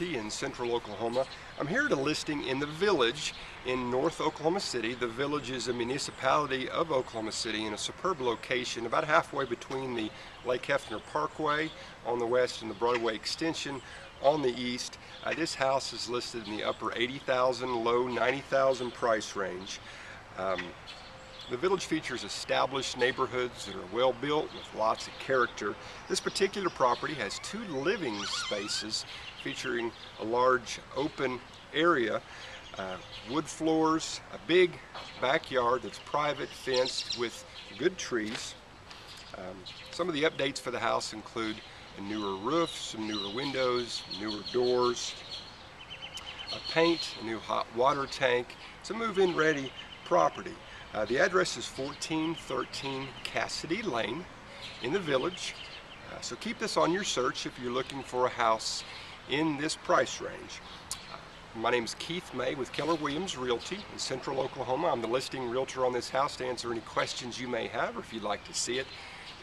Realty in central Oklahoma. I'm here at a listing in The Village in North Oklahoma City. The Village is a municipality of Oklahoma City in a superb location about halfway between the Lake Hefner Parkway on the west and the Broadway Extension on the east. This house is listed in the upper $80,000, low $90,000 price range. The Village features established neighborhoods that are well built with lots of character. This particular property has two living spaces featuring a large open area, wood floors, a big backyard that's private, fenced with good trees. Some of the updates for the house include a newer roof, some newer windows, newer doors, a paint, a new hot water tank. It's a move-in ready property. The address is 1413 Cassidy Lane in The Village, so keep this on your search if you're looking for a house in this price range. My name is Keith May with Keller Williams Realty in central Oklahoma. I'm the listing realtor on this house to answer any questions you may have or if you'd like to see it.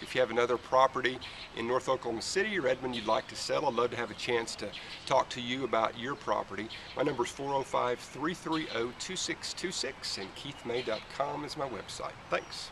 If you have another property in North Oklahoma City or Edmond you'd like to sell, I'd love to have a chance to talk to you about your property. My number is 405-330-2626 and keithmay.com is my website. Thanks.